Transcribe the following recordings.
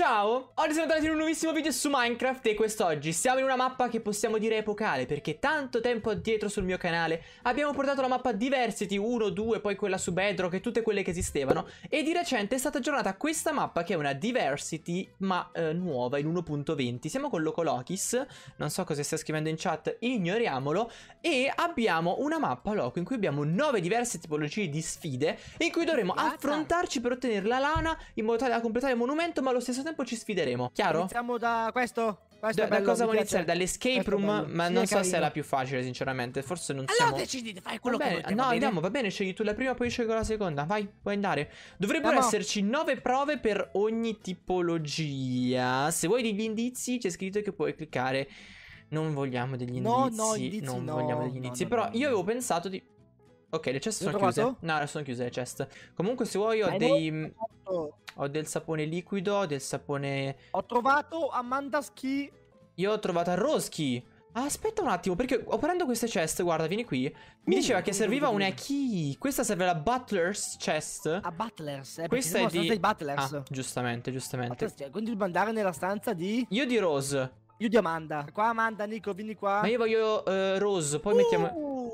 Ciao! Oggi siamo tornati in un nuovissimo video su Minecraft e quest'oggi siamo in una mappa che possiamo dire epocale, perché tanto tempo addietro sul mio canale abbiamo portato la mappa Diversity 1, 2, poi quella su Bedrock e tutte quelle che esistevano, e di recente è stata aggiornata questa mappa che è una Diversity ma nuova in 1.20. Siamo con Locolochis, non so cosa stia scrivendo in chat, ignoriamolo, e abbiamo una mappa Loco in cui abbiamo 9 diverse tipologie di sfide in cui dovremo affrontarci per ottenere la lana in modo tale da completare il monumento, ma allo stesso tempo ci sfideremo. Chiaro? Iniziamo da questo. Da cosa vuoi iniziare? Dall'escape room? Ma non so se è la più facile, sinceramente. Forse non siamo... Allora decidete, fai quello che volete. No, andiamo, va bene, scegli tu la prima, poi scelgo la seconda. Vai, puoi andare. Dovrebbero esserci 9 prove per ogni tipologia. Se vuoi degli indizi, c'è scritto che puoi cliccare. Non vogliamo degli indizi. No, non vogliamo degli indizi. Però io avevo pensato di... Ok, le ceste sono chiuse. No, adesso sono chiuse le ceste. Comunque se vuoi ho dei... Ho del sapone liquido, del sapone... Ho trovato Amanda Ski. Io ho trovato Rose Key. Aspetta un attimo, perché aprendo queste chest, guarda, vieni qui. Mi diceva che serviva una key. Questa serve la Butler's chest. A Butler's, questa è di... dei Butlers. Ah, giustamente, giustamente. Butler's, quindi dobbiamo andare nella stanza di... Io di Rose. Io di Amanda. Qua Amanda, Nico, vieni qua. Ma io voglio Rose, poi mettiamo...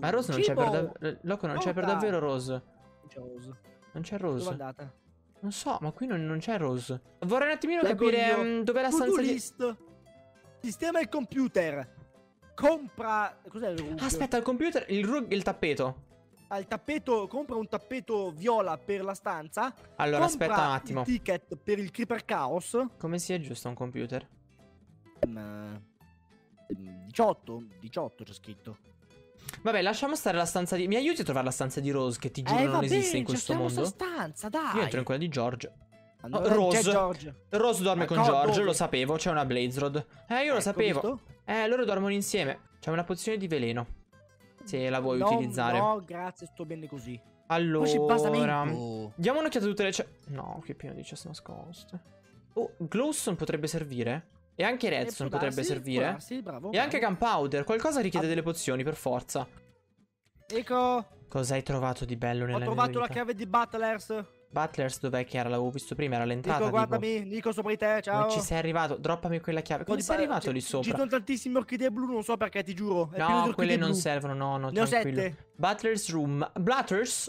Ma Rose non c'è per davvero. Loco, non c'è per davvero Rose. Non c'è Rose. Dove andata? Non so, ma qui non c'è Rose. Vorrei un attimino capire dov'è la stanza di... Sistema il computer. Compra... Cos'è il rug? Aspetta, il computer... Il rug... Il tappeto. Al tappeto, compra un tappeto viola per la stanza. Allora, aspetta un attimo. Il ticket per il Creeper Chaos. Come si aggiusta un computer? 18 c'è scritto. Vabbè, lasciamo stare la stanza di... Mi aiuti a trovare la stanza di Rose, che ti giuro non esiste in questo mondo. Ma stanza, dai. Io entro in quella di George. Allora, Rose dorme con George, lo sapevo, c'è una Blaze Rod. Io lo sapevo. Visto? Loro dormono insieme. C'è una pozione di veleno. Se la vuoi utilizzare. No, grazie, sto bene così. Allora, diamo un'occhiata a tutte le... No, che pieno di ceste nascoste. Oh, Glowstone potrebbe servire? E anche Redstone potrebbe servire. Darsi, bravo, e anche Gunpowder. Qualcosa richiede delle pozioni per forza. Ecco. Cosa hai trovato di bello nella mia vita? Ho trovato la chiave di Butler's. Butler's dov'è che era? L'avevo visto prima, era l'entrata. Nico, guardami, Nico, sopra di te, ciao. Come ci sei arrivato? Droppami quella chiave. Come sei arrivato lì sopra? Ci sono tantissime orchidee blu, non so perché, ti giuro. No, quelle non servono, no, tranquillo. Ne ho 7. Butler's Room. Butler's.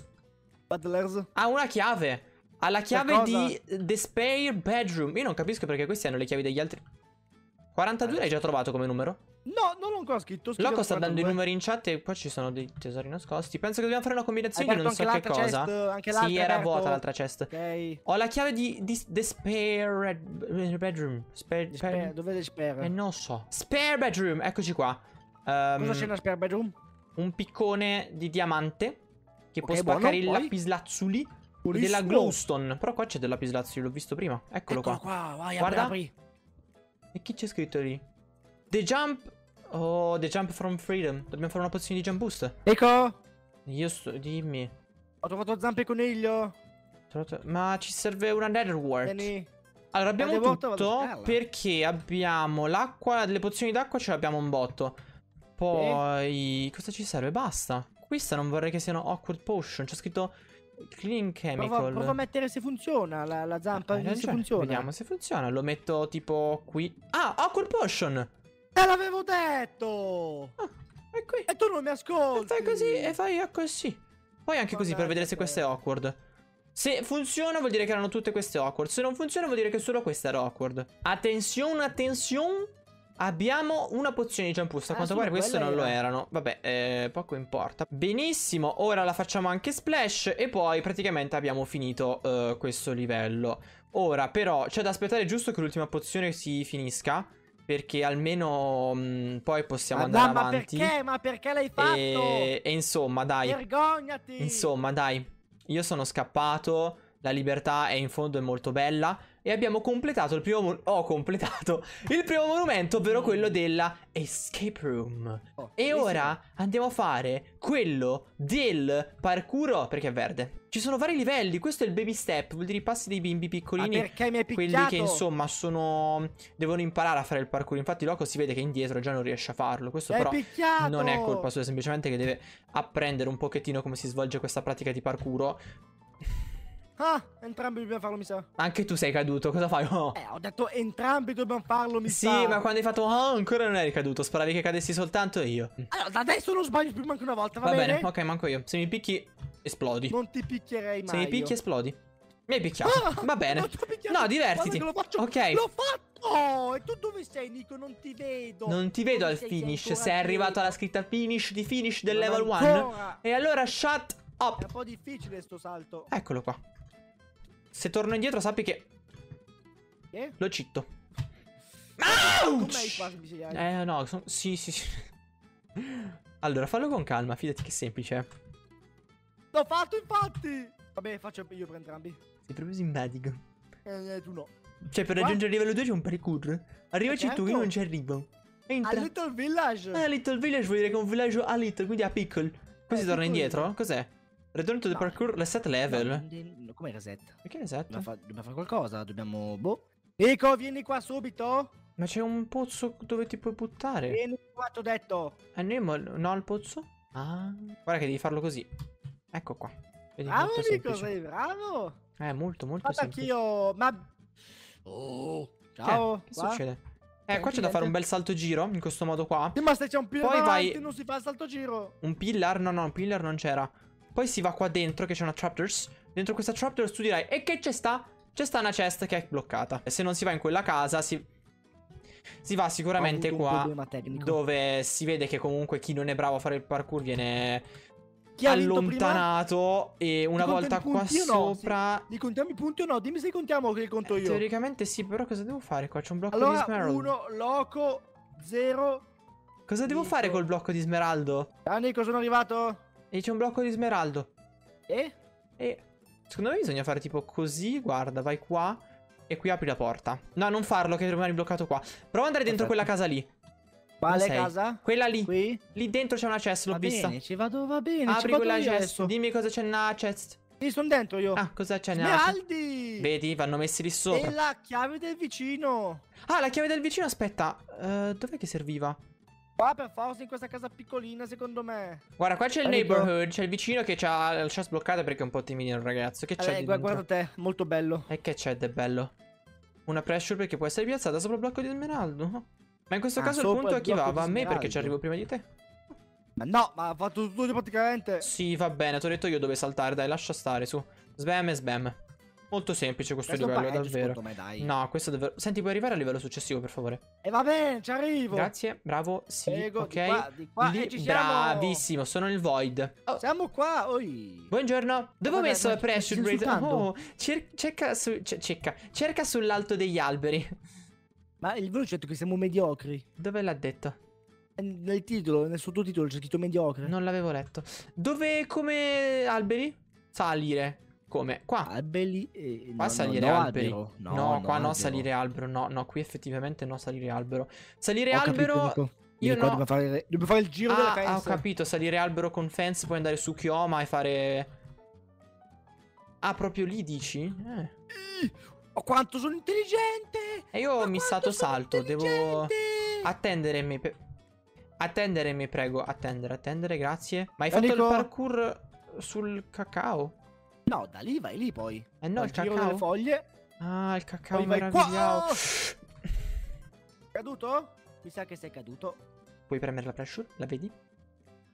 Ah, una chiave. Ha la chiave di The Spare Bedroom. Io non capisco perché questi hanno le chiavi degli altri. 42 l'hai già trovato come numero? No, non l'ho ancora scritto. Loco sta dando i numeri in chat e qua ci sono dei tesori nascosti. Penso che dobbiamo fare una combinazione di non so che cosa. Sì, era vuota l'altra chest. Ok. Ho la chiave di The Spare Bedroom. Dove è The Spare? Non so. Spare Bedroom, eccoci qua. Cosa c'è nella Spare Bedroom? Un piccone di diamante che può spaccare il lapislazzuli della Glowstone. Però qua c'è del lapislazzuli, l'ho visto prima. Eccolo qua. Vai, guarda. E chi c'è scritto lì? The Jump. Oh, The Jump from Freedom. Dobbiamo fare una pozione di jump boost. Ecco. Io dimmi. Ho trovato zampe e coniglio. Ma ci serve una nether wart. Allora abbiamo tutto perché abbiamo l'acqua. Le pozioni d'acqua ce l'abbiamo un botto. Poi cosa ci serve? Basta. Questa non vorrei che siano awkward potion. C'è scritto clean chemical. Prova a mettere se funziona la zampa. Se funziona. Vediamo se funziona. Lo metto tipo qui. Ah, awkward potion. Te l'avevo detto. Ah, è qui. E tu non mi ascolti. E fai così e fai così. Poi anche così per vedere se questa è awkward. Se funziona vuol dire che erano tutte queste awkward. Se non funziona vuol dire che solo questa era awkward. Attenzione, attenzione. Abbiamo una pozione di jump boost. A quanto pare queste non lo erano. Vabbè, poco importa. Benissimo, ora la facciamo anche splash. E poi praticamente abbiamo finito questo livello. Ora però c'è da aspettare giusto che l'ultima pozione si finisca, perché almeno poi possiamo andare avanti. Ma perché? Ma perché l'hai fatto? E insomma dai. Vergognati. Insomma dai. Io sono scappato. La libertà è in fondo è molto bella. E abbiamo completato il primo... Ho completato il primo monumento, ovvero quello della Escape Room. E ora andiamo a fare quello del parkour, perché è verde. Ci sono vari livelli, questo è il baby step, vuol dire i passi dei bimbi piccolini. Ma perché mi hai picchiato? Quelli che insomma sono... Devono imparare a fare il parkour, infatti Loco si vede che indietro già non riesce a farlo. Questo però non è colpa sua, è semplicemente che deve apprendere un pochettino come si svolge questa pratica di parkour. Ah, entrambi dobbiamo farlo, mi sa. Anche tu sei caduto, cosa fai? Oh. Ho detto entrambi dobbiamo farlo, mi sa. Sì, ma quando hai fatto oh, ancora non eri caduto, speravi che cadessi soltanto io. Allora, adesso non sbaglio più manco una volta, va bene? Ok, manco io. Se mi picchi, esplodi. Non ti picchierei mai. Se mi picchi, esplodi. Mi hai picchiato, va bene. No, divertiti. Lo faccio, ok. L'ho fatto. Oh, e tu dove sei, Nico? Non ti vedo. Non ti vedo al finish. Sei arrivato alla scritta finish di finish del level 1. E allora shut up. È un po' difficile sto salto. Eccolo qua. Se torno indietro sappi che lo citto. No, sì. Allora fallo con calma, fidati che è semplice. L'ho fatto infatti. Vabbè, faccio io per entrambi. Sei proprio simpatico. Tu no. Cioè per raggiungere il livello 2 c'è un parkour. Arrivaci tu, io non ci arrivo. Entra. A little village. A little village vuol dire che è un villaggio a little, quindi a piccolo. Poi si torna indietro? Cos'è? Return to the parkour, reset level. Come reset? Perché reset? Dobbiamo fare qualcosa, dobbiamo... Boh. Nico, vieni qua subito. Ma c'è un pozzo dove ti puoi buttare. Vieni qua, t'ho detto. No, al pozzo? Ah. Guarda che devi farlo così. Ecco qua. Vedi, bravo Nico, sei bravo. Molto semplice. Anch'io, ma... Oh, ciao. Che succede? Qua c'è da fare un bel salto giro. In questo modo qua. Sì, ma se c'è un pillar poi vai... non si fa il salto giro. Un pillar? No, un pillar non c'era. Poi si va qua dentro, che c'è una trapdoors. Dentro questa trapdoors tu dirai: e che c'è sta? C'è sta una chest che è bloccata. E se non si va in quella casa si va sicuramente qua, dove si vede che comunque chi non è bravo a fare il parkour viene allontanato. E una volta qua sopra li contiamo i punti o no? Dimmi se li contiamo o che li conto io. Teoricamente sì, però cosa devo fare qua? C'è un blocco di smeraldo. 1 loco 0. Cosa devo fare col blocco di smeraldo? Ah, Nico, sono arrivato. E c'è un blocco di smeraldo. E secondo me bisogna fare tipo così. Guarda, vai qua e qui apri la porta. No, non farlo che rimani bloccato qua. Prova ad andare dentro quella casa lì. Quale casa? Quella lì. Qui? Lì dentro c'è una chest, l'ho vista. Va bene, ci vado, va bene. Apri quella chest, dimmi cosa c'è nella chest. Sì, sono dentro io. Ah, cosa c'è nella chest? Vedi, vanno messi lì sopra. E la chiave del vicino. Ah, la chiave del vicino, aspetta. Dov'è che serviva? Qua per forza in questa casa piccolina, secondo me. Guarda, qua c'è il neighborhood, c'è il vicino che c'ha la chest bloccata perché è un po' timidino il ragazzo. Che c'è dentro? Guarda te, molto bello. E che c'è del bello? Una pressure perché può essere piazzata sopra il blocco di smeraldo. Ma in questo caso il punto è chi va a me perché ci arrivo prima di te. Ma no, ma ha fatto tutto praticamente. Sì, va bene, ti ho detto io dove saltare, dai, lascia stare, su. Sbam e sbam. Molto semplice questo livello, davvero. No, questo è davvero. Senti, puoi arrivare al livello successivo, per favore? E va bene, ci arrivo. Grazie, bravo, sì, ok. Di qua. Lì, ci siamo. Bravissimo, sono il void. Siamo qua, oi. Buongiorno. Dove ho messo la pressure rate? Oh, cerca sull'alto degli alberi. Ma il vero ha detto che siamo mediocri. Dove l'ha detto? Nel titolo, nel sottotitolo c'è scritto mediocre. Non l'avevo letto. Dove come alberi? Salire. Come? Qua. Alberi. Qua no, salire no, alberi. No, qua no albero. Salire albero. No, qui effettivamente no salire albero. Salire albero. Capito, io no. Dobbiamo fare il giro della fence. Ah, ho capito. Salire albero con fence. Puoi andare su chioma e fare. Ah, proprio lì dici? Oh, quanto sono intelligente! E io ho missato salto, devo attendermi. Attendermi, prego. Attendere, grazie. Ma hai fatto il parkour sul cacao? No, da lì vai lì poi. Eh no, il cacao. Le foglie. Ah, il cacao meravigliato. Caduto? Mi sa che sei caduto. Puoi premere la pressure? La vedi?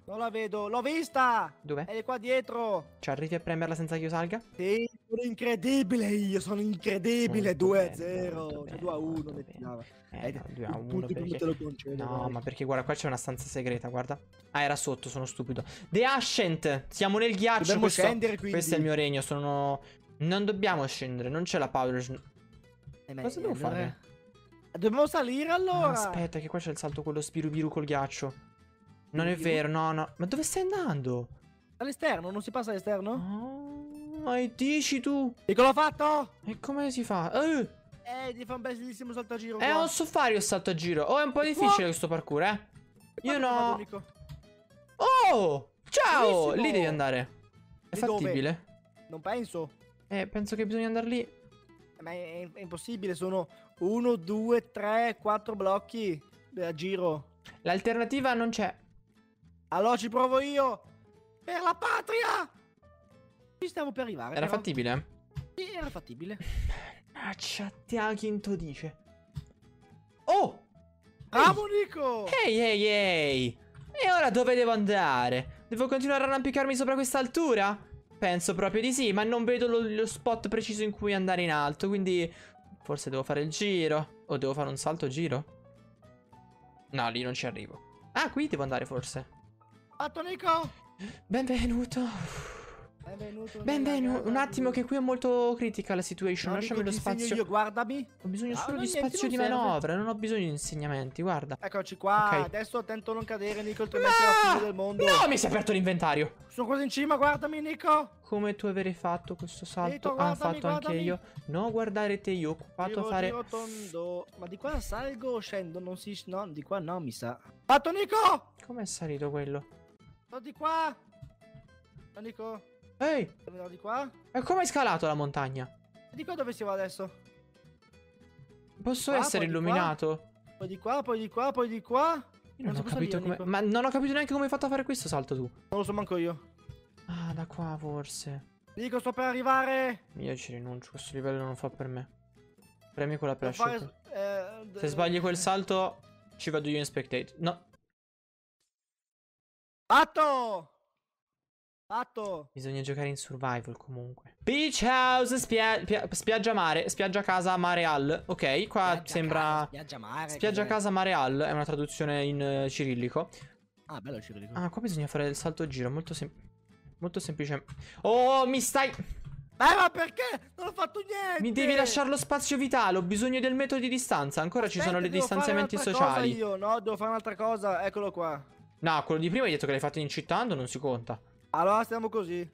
Non la vedo, l'ho vista! Dov'è? È qua dietro! Ci arrivi a premerla senza che io salga? Sì, sono incredibile io, sono incredibile! 2-0, 2-1, no, ma perché guarda, qua c'è una stanza segreta, guarda. Ah, era sotto, sono stupido. The Ascent, siamo nel ghiaccio, questo è il mio regno, sono... Non dobbiamo scendere, non c'è la power... Cosa devo fare? Dobbiamo salire allora! Aspetta, che qua c'è il salto quello spirubiru col ghiaccio. Non è vero, no. Ma dove stai andando? All'esterno, non si passa all'esterno? Oh, ma dici tu? E come l'ho fatto? E come si fa? Devi fare un bellissimo saltagiro. Non so fare il saltagiro. Oh, è un po' difficile questo parkour, eh. Io no. Oh, ciao! Bellissimo. Lì devi andare. È fattibile? Non penso. Penso che bisogna andare lì. Ma è impossibile, sono 1, 2, 3, 4 blocchi a giro. L'alternativa non c'è. Allora ci provo io. Per la patria. Ci stiamo per arrivare. Era fattibile. Era fattibile. Mannaggia, ti Akinto dice. Oh! Bravo Nico! Ehi, ehi, ehi! E ora dove devo andare? Devo continuare a arrampicarmi sopra questa altura? Penso proprio di sì, ma non vedo lo spot preciso in cui andare in alto, quindi... Forse devo fare il giro. O devo fare un salto giro? No, lì non ci arrivo. Ah, qui devo andare forse. Fatto Nico! Benvenuto. Benvenuto. Benvenuto. Un attimo che qui è molto critical la situation. No, lasciami lo spazio. Io, guardami. Ho bisogno solo di spazio di manovra. Non ho bisogno di insegnamenti, guarda. Eccoci qua. Okay. Adesso attento a non cadere, Nico. Il tuo è la fine del mondo. No, mi si è aperto l'inventario. Sono quasi in cima, guardami, Nico. Come tu avrei fatto questo salto? Nico, guardami, guardami. Anche io. No, guardare te, io occupato a fare. Tondo. Ma di qua salgo o scendo? Non si. No, di qua no, mi sa. Fatto, Nico! Com'è salito quello? No, di qua. No, Nico. Ehi! Di qua? E come hai scalato la montagna? Di qua dove si va adesso? Posso qua, essere poi illuminato? Di poi di qua, poi di qua, poi di qua. Io non ho capito come... Ma non ho capito neanche come hai fatto a fare questo salto tu. Non lo so manco io. Ah, da qua forse. Nico, sto per arrivare. Io ci rinuncio, questo livello non fa per me. Premi quella per asciugare. Se sbagli quel salto, ci vado io in spectate. No. Fatto! Fatto. Bisogna giocare in survival comunque. Beach House, spiaggia mare, spiaggia casa mare al. Ok, qua spiaggia sembra casa, spiaggia mare. Spiaggia casa mare al è una traduzione in cirillico. Ah, bello il cirillico. Ah, qua bisogna fare il salto giro, molto semplice. Molto semplice. Oh, mi stai. Ma perché? Non ho fatto niente. Mi devi lasciare lo spazio vitale, ho bisogno del metro di distanza. Ancora ci sono le distanziamenti sociali. Cosa io, no, devo fare un'altra cosa, eccolo qua. No, quello di prima hai detto che l'hai fatto incittando, non si conta. Allora stiamo così.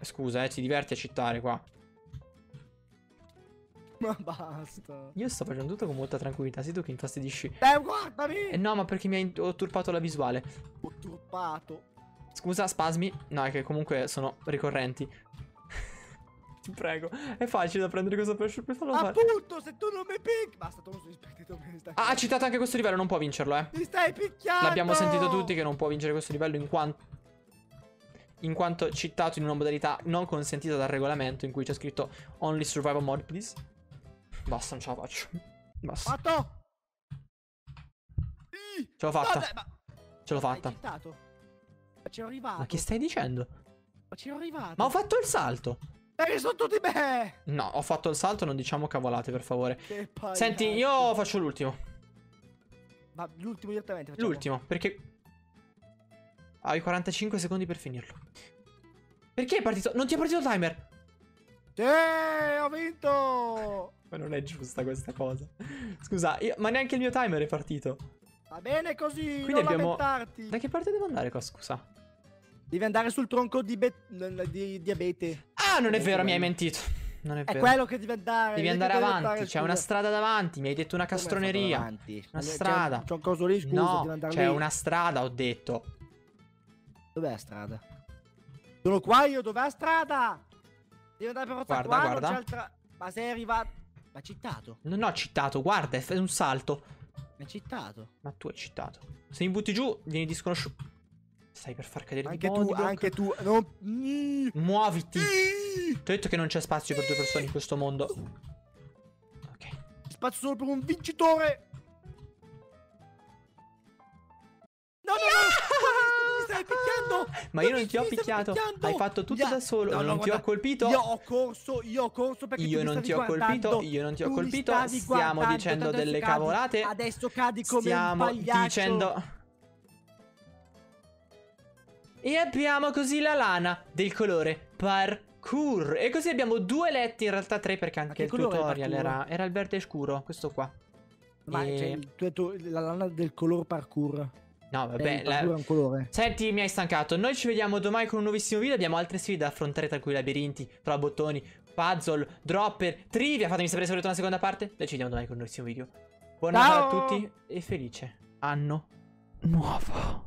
Scusa, ti diverti a citare qua. Ma basta. Io sto facendo tutto con molta tranquillità. Sei tu che infastidisci. Guardami. No, ma perché mi hai turpato la visuale. Ho turpato. Scusa, spasmi. No, è che comunque sono ricorrenti. Ti prego. È facile da prendere questo pesce per farlo fare. Appunto, se tu non mi picchi. Basta, tu non sei spectato. Ha citato anche questo livello, non può vincerlo, eh. Mi stai picchiando. L'abbiamo sentito tutti che non può vincere questo livello in quanto citato in una modalità non consentita dal regolamento, in cui c'è scritto Only Survival Mode, please. Basta, non ce la faccio. Basta. Fatto! Ce l'ho fatta. Vabbè, ma... Ce l'ho fatta. Ci sono arrivato. Ma che stai dicendo? Ma ci sono arrivato. Ma ho fatto il salto. Perché sono tutti me. No, ho fatto il salto, non diciamo cavolate, per favore. Senti, io faccio l'ultimo. Ma l'ultimo direttamente facciamo. L'ultimo, perché... Hai 45 secondi per finirlo. Perché è partito? Non ti è partito il timer? Sì, ho vinto. Ma non è giusta questa cosa. Scusa, ma neanche il mio timer è partito. Va bene così. Quindi non lamentarti. Da che parte devo andare qua, scusa? Devi andare sul tronco di diabete. Ah, non è vero, mi hai mentito. Non è vero. È quello che devi andare. Devi andare avanti, c'è una strada davanti. Mi hai detto una castroneria. Una strada. C'è un coso lì, scusa. No, c'è una strada, ho detto. Dov'è la strada? Sono qua io, dov'è la strada? Devo andare per forza qua, guarda. Non c'è. Ma sei arrivato. Ma citato? Non ho citato, guarda, è un salto. Ma è citato. Ma tu hai citato. Se mi butti giù, vieni disconosciuto. Stai per far cadere anche tu, anche tu. No. Muoviti. Ti ho detto che non c'è spazio per due persone in questo mondo. Ok. Spazio solo per un vincitore. No, no, no. Stai picchiando. Ma io non ti ho picchiato. Hai fatto tutto da solo. No, non ti ho colpito. Io ho corso perché io non ti ho colpito. Io non ti ho colpito. Stiamo dicendo delle cavolate. Adesso cadi come un pagliaccio. Stiamo dicendo. E abbiamo così la lana del colore parkour. E così abbiamo due letti, in realtà tre, perché anche il tutorial era il verde scuro, questo qua. Ma la lana del color parkour. No, vabbè, un colore. Senti, mi hai stancato. Noi ci vediamo domani con un nuovissimo video. Abbiamo altre sfide da affrontare, tra cui labirinti, trovabottoni, puzzle, dropper, trivia. Fatemi sapere se volete una seconda parte. Noi ci vediamo domani con un nuovissimo video. Buon Natale a tutti e felice anno nuovo.